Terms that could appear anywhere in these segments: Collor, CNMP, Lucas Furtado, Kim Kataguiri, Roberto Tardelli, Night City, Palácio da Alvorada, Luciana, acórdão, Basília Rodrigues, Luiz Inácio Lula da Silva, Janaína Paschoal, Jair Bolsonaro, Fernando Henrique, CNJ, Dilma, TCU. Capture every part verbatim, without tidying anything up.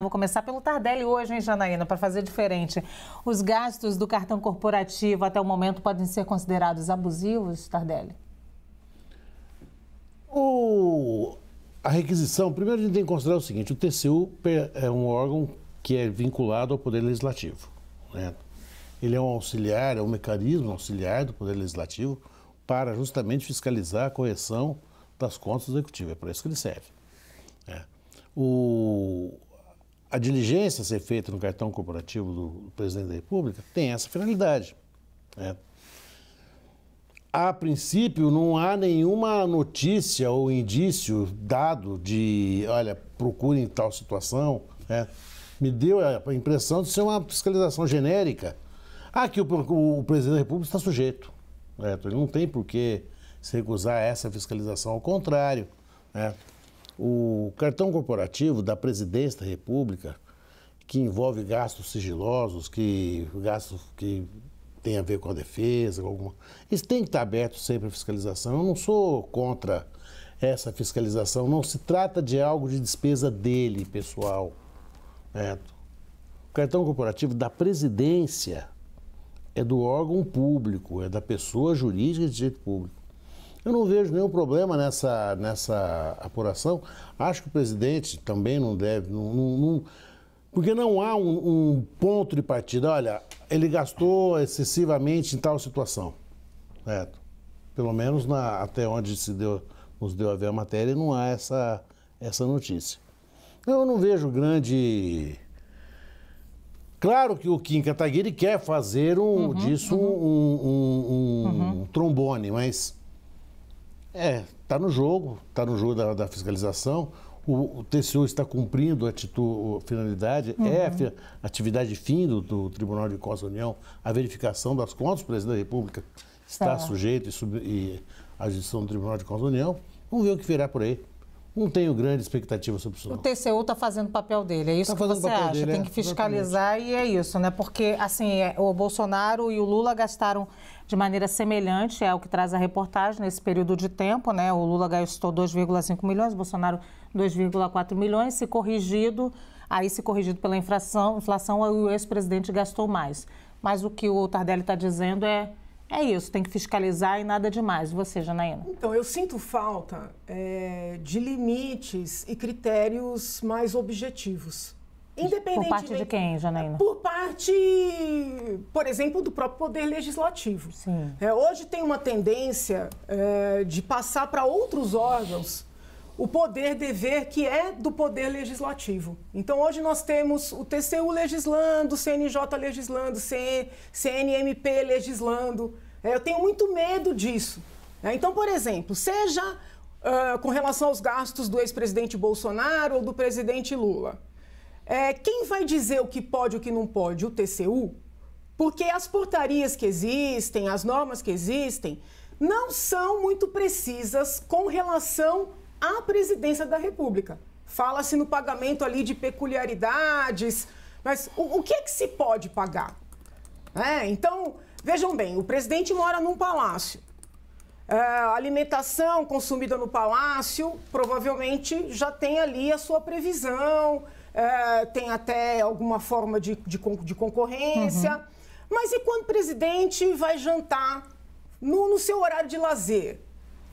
Vou começar pelo Tardelli hoje, hein, Janaína, para fazer diferente. Os gastos do cartão corporativo até o momento podem ser considerados abusivos, Tardelli? O... A requisição, primeiro a gente tem que considerar o seguinte, o T C U é um órgão que é vinculado ao Poder Legislativo, né? Ele é um auxiliar, é um mecanismo auxiliar do Poder Legislativo para justamente fiscalizar a correção das contas do Executivo, é para isso que ele serve. É. O... A diligência a ser feita no cartão corporativo do presidente da República tem essa finalidade. Né? A princípio, não há nenhuma notícia ou indício dado de, olha, procurem tal situação. Né? Me deu a impressão de ser uma fiscalização genérica a que o, o presidente da República está sujeito. Né? Ele não tem por que se recusar a essa fiscalização, ao contrário. Né? O cartão corporativo da Presidência da República, que envolve gastos sigilosos, que gastos que tem a ver com a defesa, alguma... isso tem que estar aberto sempre à fiscalização. Eu não sou contra essa fiscalização, não se trata de algo de despesa dele, pessoal. Né? O cartão corporativo da Presidência é do órgão público, é da pessoa jurídica de direito público. Eu não vejo nenhum problema nessa, nessa apuração. Acho que o presidente também não deve... Não, não, não, porque não há um, um ponto de partida. Olha, ele gastou excessivamente em tal situação. Certo? Pelo menos na, até onde se deu, nos deu a ver a matéria, não há essa, essa notícia. Eu não vejo grande... Claro que o Kim Kataguiri quer fazer um, uhum, disso uhum. um, um, um uhum. trombone, mas... É, está no jogo, está no jogo da, da fiscalização, o, o T C U está cumprindo a, atitude, a finalidade, uhum. é a atividade fim do, do Tribunal de Contas da União, a verificação das contas, o presidente da República está é. sujeito e, sub, e à gestão do Tribunal de Contas da União, vamos ver o que virá por aí. Não tenho grande expectativa sobre isso. O T C U está fazendo o papel dele, é isso tá que você acha? Dele, tem é, que fiscalizar exatamente. E é isso, né? Porque, assim, o Bolsonaro e o Lula gastaram de maneira semelhante, é o que traz a reportagem, nesse período de tempo, né? O Lula gastou dois vírgula cinco milhões, o Bolsonaro dois vírgula quatro milhões, se corrigido, aí se corrigido pela inflação, inflação o ex-presidente gastou mais. Mas o que o Tardelli está dizendo é... É isso, tem que fiscalizar e nada demais. Você, Janaína? Então, eu sinto falta é, de limites e critérios mais objetivos. Independente por parte de quem, Janaína? Por parte, por exemplo, do próprio Poder Legislativo. Sim. É, hoje tem uma tendência é, de passar para outros órgãos o poder dever que é do Poder Legislativo. Então, hoje nós temos o T C U legislando, o C N J legislando, o C N M P legislando. Eu tenho muito medo disso. Então, por exemplo, seja uh, com relação aos gastos do ex-presidente Bolsonaro ou do presidente Lula, é, quem vai dizer o que pode e o que não pode? O T C U? Porque as portarias que existem, as normas que existem, não são muito precisas com relação à presidência da República. Fala-se no pagamento ali de peculiaridades, mas o, o que é que se pode pagar? É, então, vejam bem, o presidente mora num palácio. A alimentação consumida no palácio provavelmente já tem ali a sua previsão, é, tem até alguma forma de, de, de concorrência. Uhum. Mas e quando o presidente vai jantar no, no seu horário de lazer?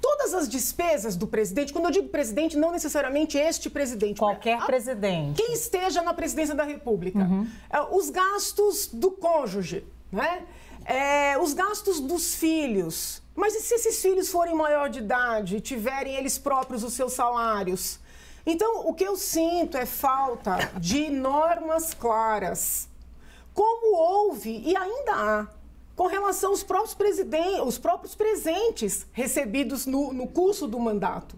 Todas as despesas do presidente, quando eu digo presidente, não necessariamente este presidente. Qualquer a, presidente. Quem esteja na presidência da República. Uhum. Os gastos do cônjuge, né? É, os gastos dos filhos. Mas e se esses filhos forem maior de idade, tiverem eles próprios os seus salários? Então, o que eu sinto é falta de normas claras. Como houve e ainda há com relação aos próprios, presiden... os próprios presentes recebidos no, no curso do mandato.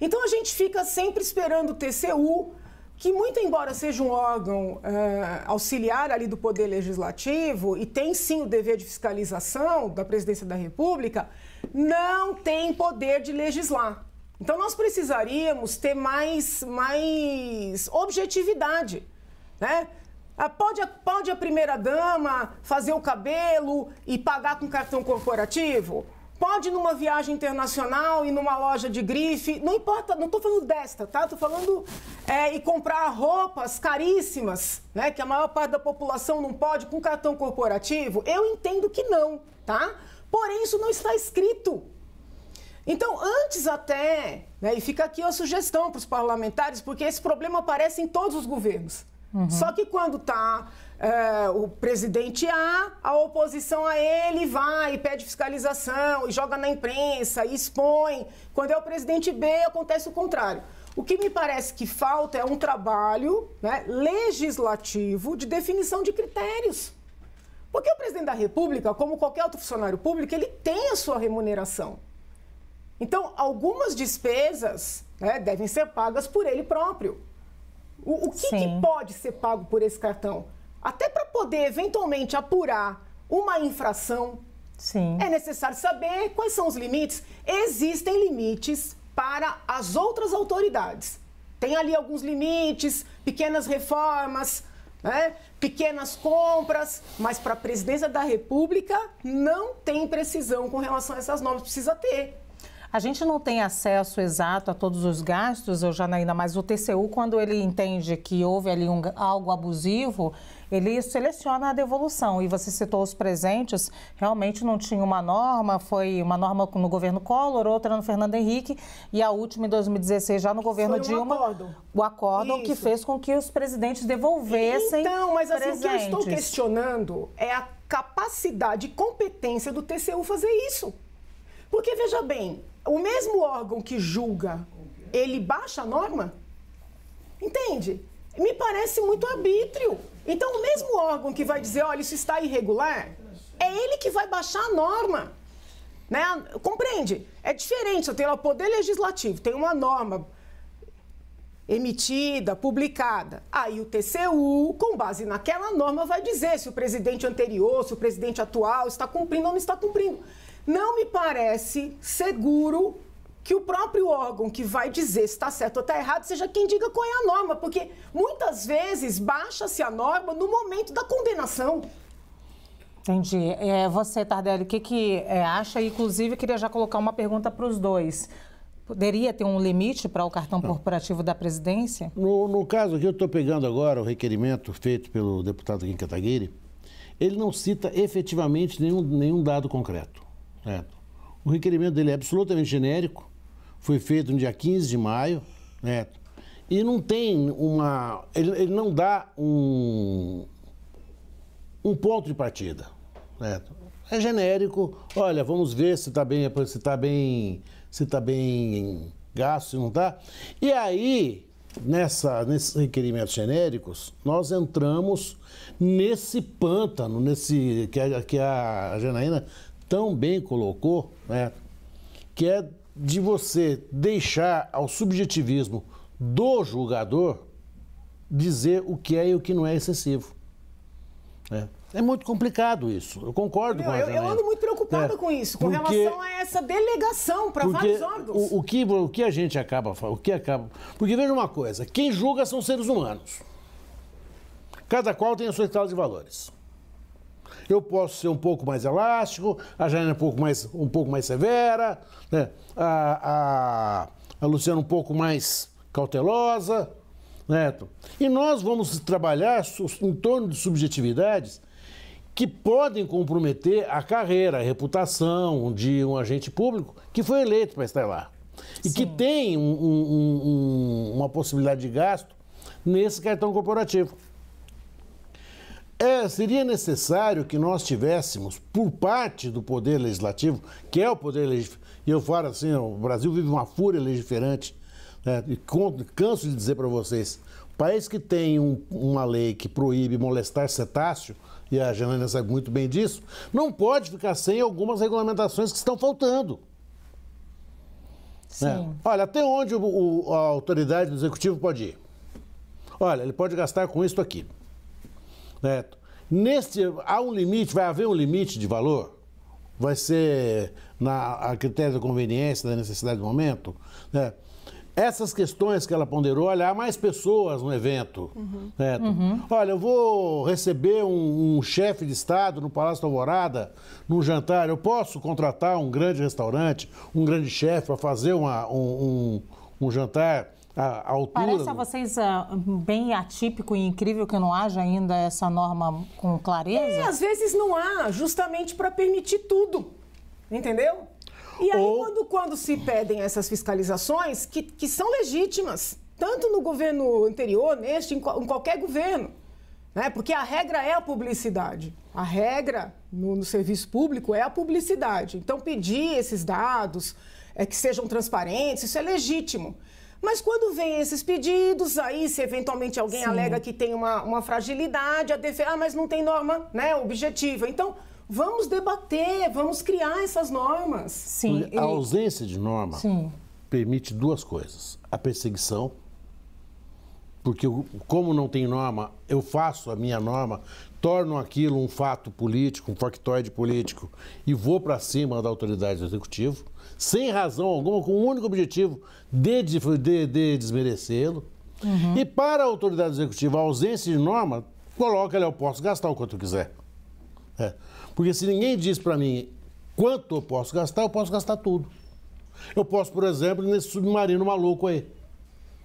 Então, a gente fica sempre esperando o T C U, que muito embora seja um órgão uh, auxiliar ali do Poder Legislativo e tem sim o dever de fiscalização da Presidência da República, não tem poder de legislar. Então, nós precisaríamos ter mais, mais objetividade, né? Pode, pode a primeira-dama fazer o cabelo e pagar com cartão corporativo? Pode ir numa viagem internacional, ir numa loja de grife, não importa, não estou falando desta, tá? Estou falando é, e comprar roupas caríssimas, né? Que a maior parte da população não pode, com cartão corporativo. Eu entendo que não, tá? Porém, isso não está escrito. Então, antes até, né, e fica aqui a sugestão para os parlamentares, porque esse problema aparece em todos os governos. Uhum. Só que quando está é, o presidente A, a oposição a ele vai e pede fiscalização, e joga na imprensa, e expõe. Quando é o presidente B, acontece o contrário. O que me parece que falta é um trabalho, né, legislativo de definição de critérios. Porque o presidente da República, como qualquer outro funcionário público, ele tem a sua remuneração. Então, algumas despesas, né, devem ser pagas por ele próprio. O, o que, que pode ser pago por esse cartão? Até para poder, eventualmente, apurar uma infração, sim, é necessário saber quais são os limites. Existem limites para as outras autoridades. Tem ali alguns limites, pequenas reformas, né, pequenas compras, mas para a presidência da República não tem precisão com relação a essas normas, precisa ter. A gente não tem acesso exato a todos os gastos, Janaína, mas o T C U, quando ele entende que houve ali um, algo abusivo, ele seleciona a devolução. E você citou os presentes, realmente não tinha uma norma, foi uma norma no governo Collor, outra no Fernando Henrique e a última em dois mil e dezesseis, já no governo foi um Dilma. Acordo. O acordo Isso. que fez com que os presidentes devolvessem Então, mas assim, presentes. O que eu estou questionando é a capacidade e competência do T C U fazer isso. Porque, veja bem, o mesmo órgão que julga, ele baixa a norma? Entende? Me parece muito arbítrio. Então, o mesmo órgão que vai dizer, olha, isso está irregular, é ele que vai baixar a norma. Né? Compreende? É diferente, eu tenho o poder legislativo, tem uma norma emitida, publicada. Aí o T C U, com base naquela norma, vai dizer se o presidente anterior, se o presidente atual está cumprindo ou não está cumprindo. Não me parece seguro que o próprio órgão que vai dizer se está certo ou está errado seja quem diga qual é a norma, porque muitas vezes baixa-se a norma no momento da condenação. Entendi. É, você, Tardelli, o que, que é, acha? Inclusive, queria já colocar uma pergunta para os dois. Poderia ter um limite para o cartão corporativo da presidência? No, no caso que eu estou pegando agora, o requerimento feito pelo deputado Kim Kataguiri, ele não cita efetivamente nenhum, nenhum dado concreto. É. O requerimento dele é absolutamente genérico, foi feito no dia quinze de maio, né? E não tem uma... Ele, ele não dá um, um ponto de partida, né? É genérico, olha, vamos ver se está bem, se tá bem, se tá bem gasto, se não está. E aí, nessa, nesses requerimentos genéricos, nós entramos nesse pântano, nesse que a, que a Janaína tão bem colocou, né, que é de você deixar ao subjetivismo do julgador dizer o que é e o que não é excessivo. É, é muito complicado isso, eu concordo Meu, com a Janaína. Eu, eu ando muito preocupada é, com isso, com porque, relação a essa delegação para vários órgãos. O, o, que, o que a gente acaba o que acaba... Porque veja uma coisa, quem julga são seres humanos. Cada qual tem a sua escala de valores. Eu posso ser um pouco mais elástico, a Janaína um pouco mais, um pouco mais severa, né? a, a, a Luciana um pouco mais cautelosa, né? E nós vamos trabalhar em torno de subjetividades que podem comprometer a carreira, a reputação de um agente público que foi eleito para estar lá. E Sim. que tem um, um, um, uma possibilidade de gasto nesse cartão corporativo. É, seria necessário que nós tivéssemos, por parte do Poder Legislativo, que é o Poder Legislativo, e eu falo assim, o Brasil vive uma fúria legiferante, né? E canso de dizer para vocês, país que tem um, uma lei que proíbe molestar cetáceo, e a Janaína sabe muito bem disso, não pode ficar sem algumas regulamentações que estão faltando. Sim. Né? Olha, até onde o, o, a autoridade do Executivo pode ir? Olha, ele pode gastar com isso aqui. Neto. Neste, há um limite, vai haver um limite de valor? Vai ser na, a critério da conveniência, da necessidade do momento? Né? essas questões que ela ponderou, olha, há mais pessoas no evento. Uhum. Certo? Uhum. Olha, eu vou receber um, um chefe de Estado no Palácio da Alvorada, num jantar. Eu posso contratar um grande restaurante, um grande chefe para fazer uma, um, um, um jantar à altura? Parece a vocês uh, bem atípico e incrível que não haja ainda essa norma com clareza? É, às vezes não há, justamente para permitir tudo, entendeu? E aí, Ou... quando, quando se pedem essas fiscalizações, que, que são legítimas, tanto no governo anterior, neste, em, qual, em qualquer governo, né? Porque a regra é a publicidade. A regra no, no serviço público é a publicidade. Então, pedir esses dados, é, que sejam transparentes, isso é legítimo. Mas quando vem esses pedidos, aí se eventualmente alguém Sim. alega que tem uma, uma fragilidade, a def... ah, mas não tem norma, né, objetiva. Então... vamos debater, vamos criar essas normas. Sim. A ausência de norma Sim. permite duas coisas. A perseguição, porque eu, como não tem norma, eu faço a minha norma, torno aquilo um fato político, um factoide político, e vou para cima da autoridade do executivo, sem razão alguma, com o único objetivo de, de, de desmerecê-lo. Uhum. E para a autoridade executiva, a ausência de norma, coloca ali, eu posso gastar o quanto eu quiser. É. Porque se ninguém diz para mim quanto eu posso gastar, eu posso gastar tudo. Eu posso, por exemplo, nesse submarino maluco aí.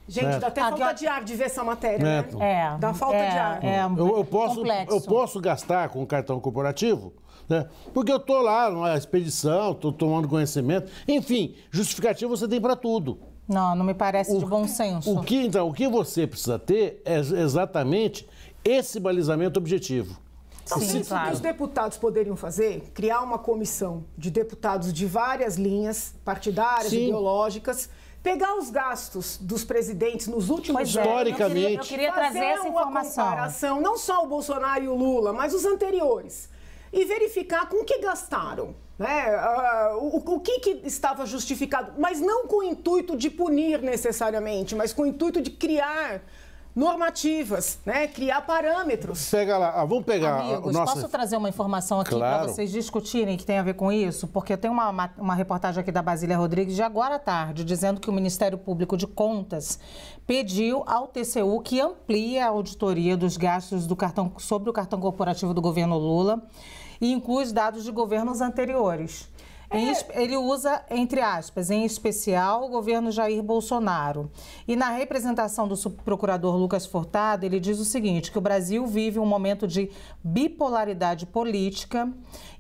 Gente, né? Dá até falta de ar de ver essa matéria, né? É. Dá falta é, de ar. É, é eu, eu, posso, eu posso gastar com o cartão corporativo, né? Porque eu estou lá numa expedição, estou tomando conhecimento. Enfim, justificativo você tem para tudo. Não, não me parece o, de bom senso. O que, então, o que você precisa ter é exatamente esse balizamento objetivo. Então, Sim, isso claro. que os deputados poderiam fazer, criar uma comissão de deputados de várias linhas partidárias, Sim. ideológicas, pegar os gastos dos presidentes nos últimos anos. Historicamente. Eu queria, eu queria trazer essa informação. Comparação, não só o Bolsonaro e o Lula, mas os anteriores. E verificar com o que gastaram, né? Uh, o, o que, que estava justificado, mas não com o intuito de punir necessariamente, mas com o intuito de criar... normativas, né? Criar parâmetros. Pega lá, ah, vamos pegar... Amigos, nossa... posso trazer uma informação aqui claro. para vocês discutirem que tem a ver com isso? Porque eu tenho uma, uma reportagem aqui da Basília Rodrigues de agora à tarde, dizendo que o Ministério Público de Contas pediu ao T C U que amplie a auditoria dos gastos do cartão, sobre o cartão corporativo do governo Lula e inclui os dados de governos anteriores. É. Ele usa, entre aspas, em especial o governo Jair Bolsonaro. E na representação do procurador Lucas Furtado, ele diz o seguinte, que o Brasil vive um momento de bipolaridade política,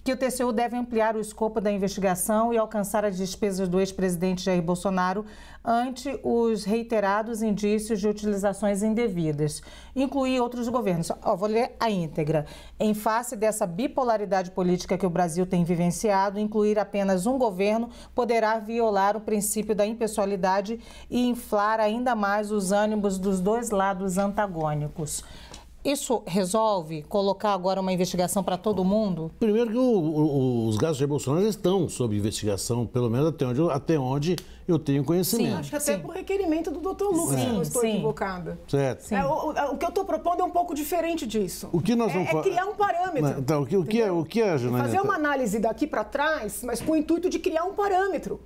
que o T C U deve ampliar o escopo da investigação e alcançar as despesas do ex-presidente Jair Bolsonaro ante os reiterados indícios de utilizações indevidas, incluir outros governos. Oh, vou ler a íntegra. Em face dessa bipolaridade política que o Brasil tem vivenciado, incluir a apenas um governo poderá violar o princípio da impessoalidade e inflar ainda mais os ânimos dos dois lados antagônicos. Isso resolve colocar agora uma investigação para todo mundo? Primeiro que o, o, os gastos de Bolsonaro já estão sob investigação, pelo menos até onde, até onde eu tenho conhecimento. Sim, acho que até sim. por requerimento do doutor Lucas, se não estou sim. equivocada. Certo. É, o, o que eu estou propondo é um pouco diferente disso. O que nós vamos é, é criar um parâmetro. Então, o que, o que é, o que é, Janaína? Fazer uma análise daqui para trás, mas com o intuito de criar um parâmetro.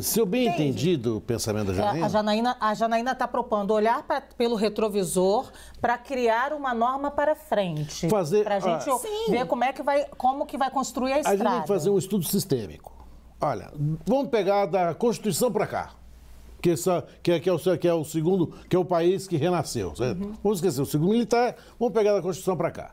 Se eu bem Entendi. entendi o pensamento da Janaína... É, a Janaína a Janaína está propondo olhar pra, pelo retrovisor para criar uma norma para frente. Fazer... Para a gente ah, ver como, é que vai, como que vai construir a estrada. A gente tem que fazer um estudo sistêmico. Olha, vamos pegar da Constituição para cá, que, essa, que, é, que, é o, que é o segundo, que é o país que renasceu. Certo? Uhum. Vamos esquecer o segundo militar, vamos pegar da Constituição para cá.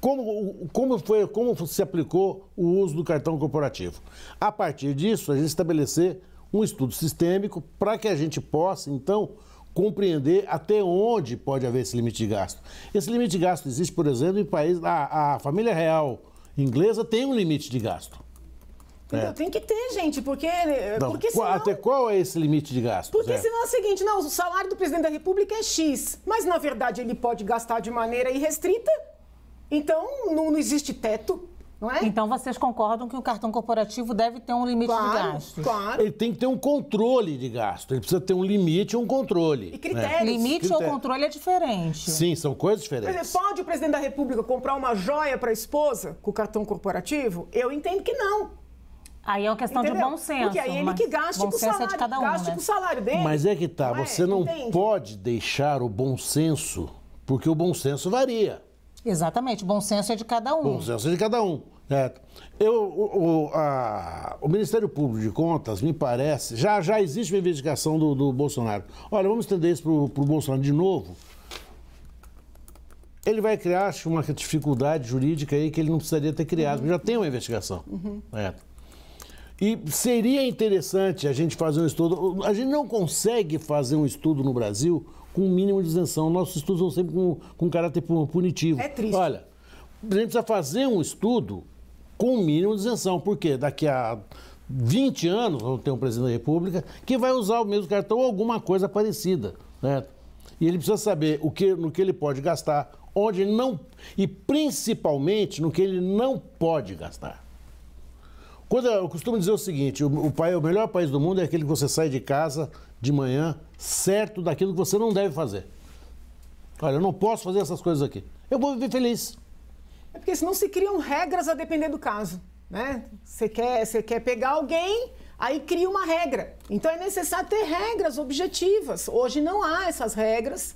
Como, como, foi, como se aplicou o uso do cartão corporativo? A partir disso, a gente estabelecer um estudo sistêmico para que a gente possa, então, compreender até onde pode haver esse limite de gasto. Esse limite de gasto existe, por exemplo, em países... A, a família real inglesa tem um limite de gasto. É. Tem que ter, gente, porque, não, porque senão... Até qual é esse limite de gasto? Porque é. senão é o seguinte, não, o salário do presidente da República é X, mas, na verdade, ele pode gastar de maneira irrestrita. Então, não, não existe teto, não é? Então, vocês concordam que o cartão corporativo deve ter um limite claro, de gastos? Claro, ele tem que ter um controle de gasto. Ele precisa ter um limite e um controle. E critérios. Né? Limite critérios. ou controle é diferente. Sim, são coisas diferentes. Por exemplo, pode o presidente da República comprar uma joia para a esposa com o cartão corporativo? Eu entendo que não. Aí é uma questão Entendeu? de bom senso. Porque aí ele que gaste com o salário, é de cada um, gaste né? com o salário dele. Mas é que tá, não você é? não Entende? pode deixar o bom senso, porque o bom senso varia. Exatamente, o bom senso é de cada um. Bom senso é de cada um. É. Eu, o, o, a, o Ministério Público de Contas, me parece, já, já existe uma investigação do, do Bolsonaro. Olha, vamos estender isso para o Bolsonaro de novo. Ele vai criar, acho, uma dificuldade jurídica aí que ele não precisaria ter criado, uhum. já tem uma investigação. Uhum. É. E seria interessante a gente fazer um estudo. A gente não consegue fazer um estudo no Brasil com o mínimo de isenção. Nossos estudos são sempre com, com caráter punitivo. É triste. Olha, a gente precisa fazer um estudo com o mínimo de isenção, porque daqui a vinte anos vamos ter um presidente da República que vai usar o mesmo cartão ou alguma coisa parecida, né? E ele precisa saber o que, no que ele pode gastar, onde ele não... E principalmente no que ele não pode gastar. Quando eu costumo dizer o seguinte, o, o, pai, o melhor país do mundo é aquele que você sai de casa de manhã certo daquilo que você não deve fazer. Olha, eu não posso fazer essas coisas aqui. Eu vou viver feliz. É porque senão se criam regras a depender do caso, né? Você quer, você quer pegar alguém, aí cria uma regra. Então é necessário ter regras objetivas. Hoje não há essas regras,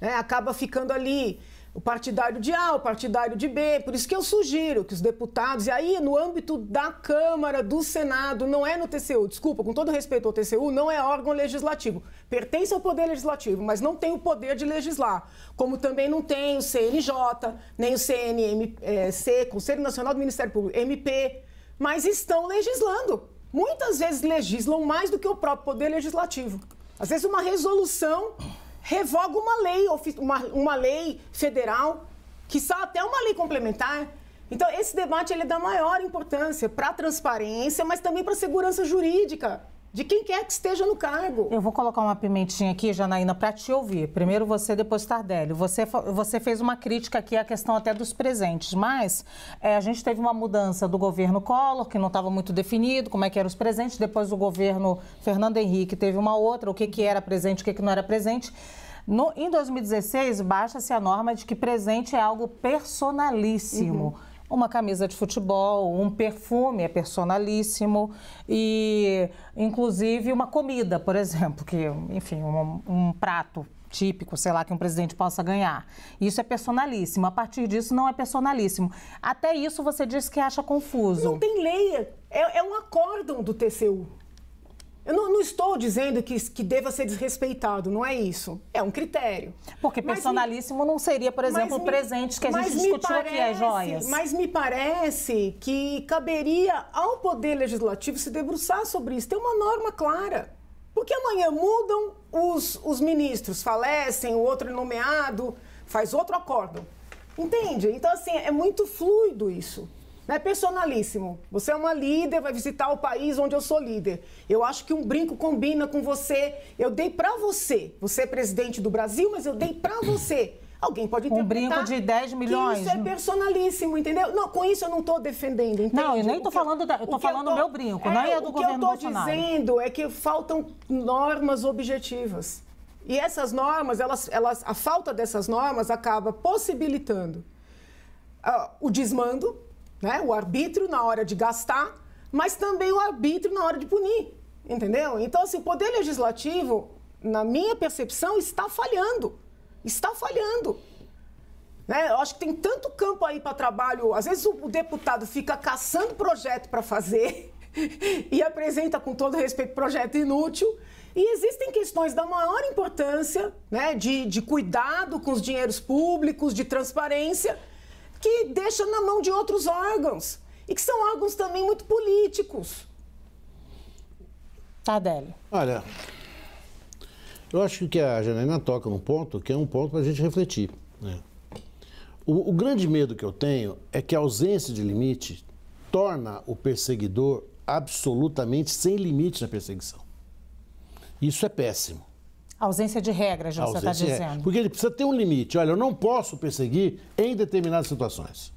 né? Acaba ficando ali o partidário de A, o partidário de B. Por isso que eu sugiro que os deputados, e aí no âmbito da Câmara, do Senado, não é no T C U, desculpa, com todo respeito ao T C U, não é órgão legislativo. Pertence ao Poder Legislativo, mas não tem o poder de legislar. Como também não tem o C N J, nem o C N M P, Conselho Nacional do Ministério Público, M P, mas estão legislando. Muitas vezes legislam mais do que o próprio Poder Legislativo. Às vezes uma resolução revoga uma lei, uma, uma lei federal, que quiçá até uma lei complementar. Então, esse debate ele dá maior importância para a transparência, mas também para a segurança jurídica de quem quer que esteja no cargo. Eu vou colocar uma pimentinha aqui, Janaína, para te ouvir. Primeiro você, depois Tardelli. Você, você fez uma crítica aqui à questão até dos presentes, mas é, a gente teve uma mudança do governo Collor, que não estava muito definido, como é que eram os presentes. Depois o governo Fernando Henrique teve uma outra, o que, que era presente, o que, que não era presente. No, em dois mil e dezesseis, baixa-se a norma de que presente é algo personalíssimo. Uhum. Uma camisa de futebol, um perfume é personalíssimo e, inclusive, uma comida, por exemplo, que, enfim, um, um prato típico, sei lá, que um presidente possa ganhar. Isso é personalíssimo. A partir disso, não é personalíssimo. Até isso, você diz que acha confuso. Não tem lei. É, é um acórdão do T C U. Eu não, não estou dizendo que, que deva ser desrespeitado, não é isso. É um critério. Porque personalíssimo mas, não seria, por exemplo, o presente que a gente discutiu parece, aqui, as joias. Mas me parece que caberia ao Poder Legislativo se debruçar sobre isso. Tem uma norma clara. Porque amanhã mudam os, os ministros, falecem, o outro é nomeado, faz outro acórdão. Entende? Então, assim, é muito fluido isso. Não é personalíssimo. Você é uma líder, vai visitar o país onde eu sou líder. Eu acho que um brinco combina com você. Eu dei pra você. Você é presidente do Brasil, mas eu dei pra você. Alguém pode interpretar... Um brinco de dez milhões. Isso é personalíssimo, entendeu? Não, com isso eu não estou defendendo, entende? Não, eu nem estou falando... Da, eu estou falando do meu brinco, é, não é do governo Bolsonaro. O que eu estou dizendo é que faltam normas objetivas. E essas normas, elas, elas, a falta dessas normas acaba possibilitando uh, o desmando... Né? O arbítrio na hora de gastar, mas também o arbítrio na hora de punir, entendeu? Então, assim, o Poder Legislativo, na minha percepção, está falhando, está falhando. Né? Eu acho que tem tanto campo aí para trabalho, às vezes o, o deputado fica caçando projeto para fazer e apresenta, com todo respeito, projeto inútil. E existem questões da maior importância, né? de, de cuidado com os dinheiros públicos, de transparência... que deixa na mão de outros órgãos, e que são órgãos também muito políticos. Tardelli. Olha, eu acho que a Janaína toca num ponto que é um ponto para a gente refletir. Né? O, o grande medo que eu tenho é que a ausência de limite torna o perseguidor absolutamente sem limite na perseguição. Isso é péssimo. A ausência de regras, você está dizendo. É, porque ele precisa ter um limite. Olha, eu não posso perseguir em determinadas situações.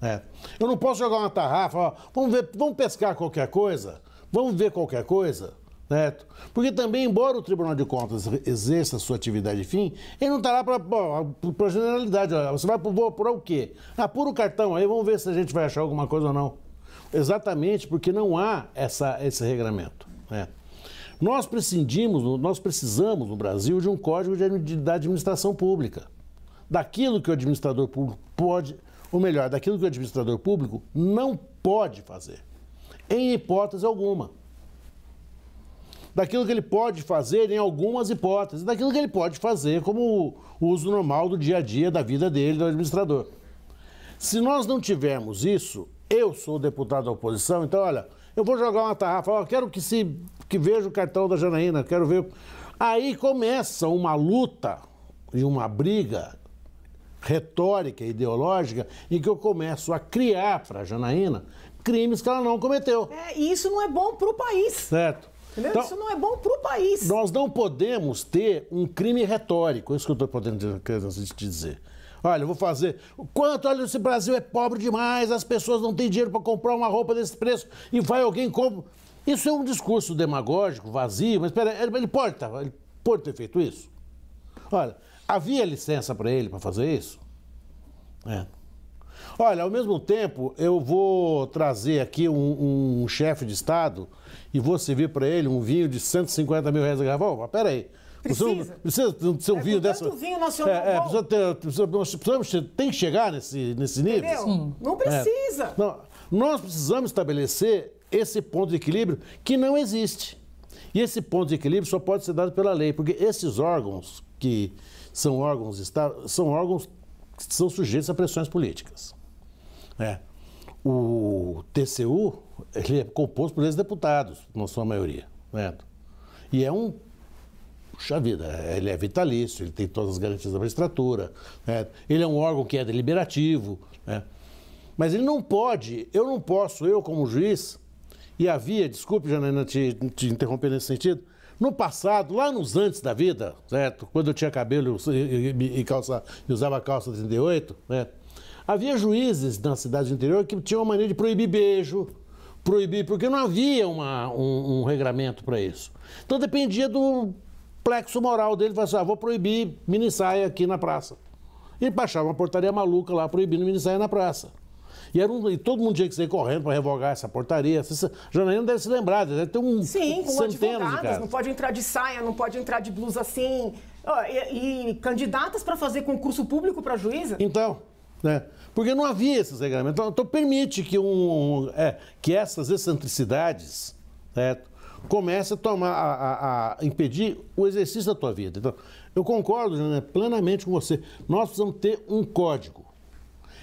É. Eu não posso jogar uma tarrafa, ó, vamos ver, vamos pescar qualquer coisa, vamos ver qualquer coisa, né? Porque também, embora o Tribunal de Contas exerça a sua atividade de fim, ele não está lá para a generalidade. Olha, você vai apurar o quê? Apura o cartão aí, vamos ver se a gente vai achar alguma coisa ou não. Exatamente, porque não há essa, esse regramento, né? Nós prescindimos, nós precisamos no Brasil de um código de, da administração pública, daquilo que o administrador público pode, ou melhor, daquilo que o administrador público não pode fazer, em hipótese alguma. Daquilo que ele pode fazer em algumas hipóteses, daquilo que ele pode fazer como o uso normal do dia a dia da vida dele, do administrador. Se nós não tivermos isso, eu sou deputado da oposição, então olha, eu vou jogar uma tarrafa, ó, quero que se... que veja o cartão da Janaína, quero ver. Aí começa uma luta e uma briga retórica, ideológica, em que eu começo a criar para a Janaína crimes que ela não cometeu. É, e isso não é bom para o país. Certo. Então, isso não é bom para o país. Nós não podemos ter um crime retórico, isso que eu estou podendo te dizer. Olha, eu vou fazer... Quanto, olha, esse Brasil é pobre demais, as pessoas não têm dinheiro para comprar uma roupa desse preço e vai alguém e compra... Isso é um discurso demagógico, vazio, mas pera, ele pode, ele pode ter feito isso? Olha, havia licença para ele para fazer isso? É. Olha, ao mesmo tempo, eu vou trazer aqui um, um chefe de Estado e vou servir para ele um vinho de cento e cinquenta mil reais a garrafa. Mas pera aí. Precisa. Precisa ser um é, vinho dessa... vinho nacional. É, é, precisa ter, precisa, nós precisamos, tem que chegar nesse, nesse nível? Sim. Não precisa. É. Não, nós precisamos estabelecer... esse ponto de equilíbrio que não existe. E esse ponto de equilíbrio só pode ser dado pela lei, porque esses órgãos que são órgãos, são órgãos que são sujeitos a pressões políticas. É. O T C U, ele é composto por ex-deputados, na sua maioria. Né? E é um... Puxa vida, ele é vitalício, ele tem todas as garantias da magistratura, né? Ele é um órgão que é deliberativo, né? Mas ele não pode, eu não posso, eu como juiz... E havia, desculpe, Janaína, te, te interromper nesse sentido, no passado, lá nos antes da vida, certo? Quando eu tinha cabelo e, e, e, calça, e usava calça trinta e oito, né? Havia juízes na cidade do interior que tinham a mania de proibir beijo, proibir, porque não havia uma, um, um regramento para isso. Então dependia do plexo moral dele, falar assim, ah, vou proibir minissaia aqui na praça. E baixava uma portaria maluca lá, proibindo minissaia na praça. E, era um, e todo mundo tinha que sair correndo para revogar essa portaria. Essa, Janaína deve se lembrar, deve ter um Sim, com centenas de casos. Não pode entrar de saia, não pode entrar de blusa assim. E, e candidatas para fazer concurso público para juíza? Então, né? Porque não havia esses regramentos. Então, então permite que, um, um, é, que essas excentricidades, certo? Comece a tomar, a, a, a impedir o exercício da tua vida. Então, eu concordo, Janaína, plenamente com você. Nós precisamos ter um código.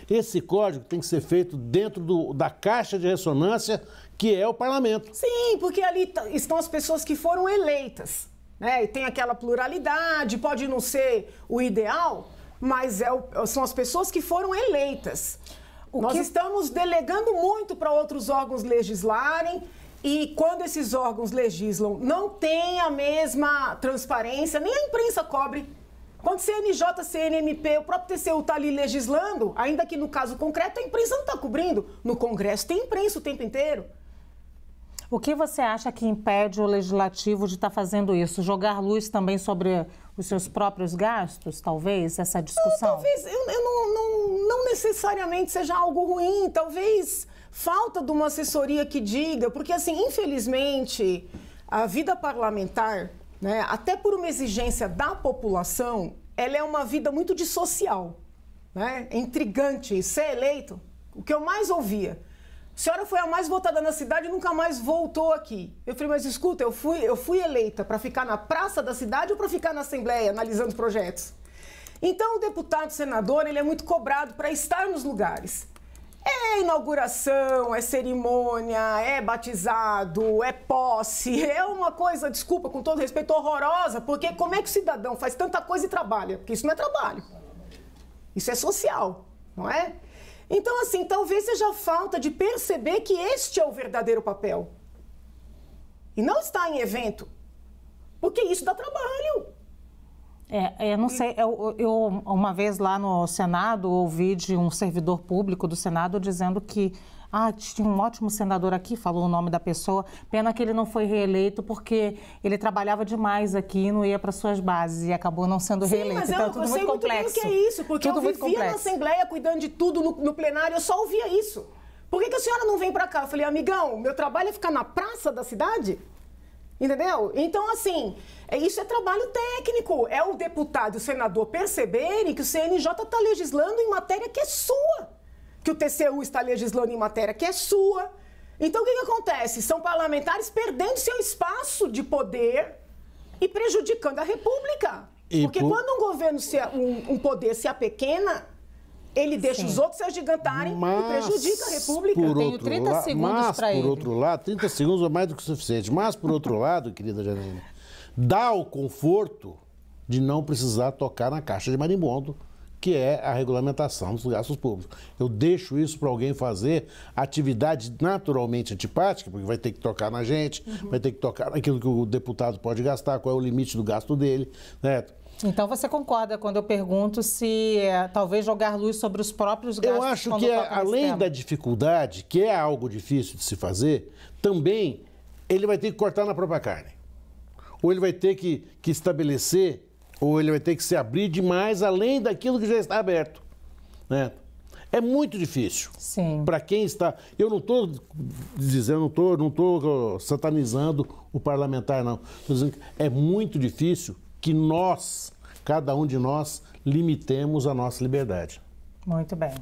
Esse código tem que ser feito dentro do, da caixa de ressonância que é o parlamento. Sim, porque ali estão as pessoas que foram eleitas, né? E tem aquela pluralidade, pode não ser o ideal, mas é o, são as pessoas que foram eleitas. O Nós que... estamos delegando muito para outros órgãos legislarem e quando esses órgãos legislam não tem a mesma transparência, nem a imprensa cobre. Quando C N J, C N M P, o próprio T C U está ali legislando, ainda que no caso concreto a imprensa não está cobrindo. No Congresso tem imprensa o tempo inteiro. O que você acha que impede o Legislativo de estar tá fazendo isso? Jogar luz também sobre os seus próprios gastos, talvez, essa discussão? Não, talvez, eu, eu não, não, não necessariamente seja algo ruim, talvez falta de uma assessoria que diga, porque assim, infelizmente, a vida parlamentar... Até por uma exigência da população, ela é uma vida muito dissocial, né? É intrigante. Ser eleito, o que eu mais ouvia, a senhora foi a mais votada na cidade e nunca mais voltou aqui. Eu falei, mas escuta, eu fui, eu fui eleita para ficar na praça da cidade ou para ficar na Assembleia analisando projetos? Então o deputado, o senador, ele é muito cobrado para estar nos lugares. É inauguração, é cerimônia, é batizado, é posse, é uma coisa, desculpa, com todo respeito, horrorosa, porque como é que o cidadão faz tanta coisa e trabalha? Porque isso não é trabalho, isso é social, não é? Então, assim, talvez seja falta de perceber que este é o verdadeiro papel. E não está em evento, porque isso dá trabalho. É, eu não sei, eu, eu uma vez lá no Senado ouvi de um servidor público do Senado dizendo que ah, tinha um ótimo senador aqui, falou o nome da pessoa, pena que ele não foi reeleito porque ele trabalhava demais aqui e não ia para suas bases e acabou não sendo Sim, reeleito. Mas então, eu, tudo eu muito sei complexo. Muito bem o que é isso, porque tudo eu vivia na Assembleia cuidando de tudo no, no plenário, eu só ouvia isso. Por que que a senhora não vem pra cá? Eu falei, amigão, meu trabalho é ficar na praça da cidade? Entendeu? Então, assim, isso é trabalho técnico. É o deputado e o senador perceberem que o C N J está legislando em matéria que é sua. Que o T C U está legislando em matéria que é sua. Então, o que que acontece? São parlamentares perdendo seu espaço de poder e prejudicando a República. E Porque por... quando um governo, se, um, um poder se apequena, ele deixa Sim. os outros se agigantarem mas, e prejudica a República. Por outro Eu tenho trinta la... segundos para ele. Mas, por outro lado, trinta segundos é mais do que o suficiente. Mas, por outro lado, querida Janaína, dá o conforto de não precisar tocar na caixa de marimbondo, que é a regulamentação dos gastos públicos. Eu deixo isso para alguém fazer atividade naturalmente antipática, porque vai ter que tocar na gente, uhum. vai ter que tocar naquilo que o deputado pode gastar, qual é o limite do gasto dele, né? Então você concorda quando eu pergunto se é, talvez jogar luz sobre os próprios gastos? Eu acho que é, além da dificuldade, que é algo difícil de se fazer, também ele vai ter que cortar na própria carne. Ou ele vai ter que, que estabelecer, ou ele vai ter que se abrir demais além daquilo que já está aberto, né? É muito difícil. Sim. Para quem está... Eu não estou dizendo, não estou não tô satanizando o parlamentar, não. Estou dizendo que é muito difícil que nós, cada um de nós, limitemos a nossa liberdade. Muito bem.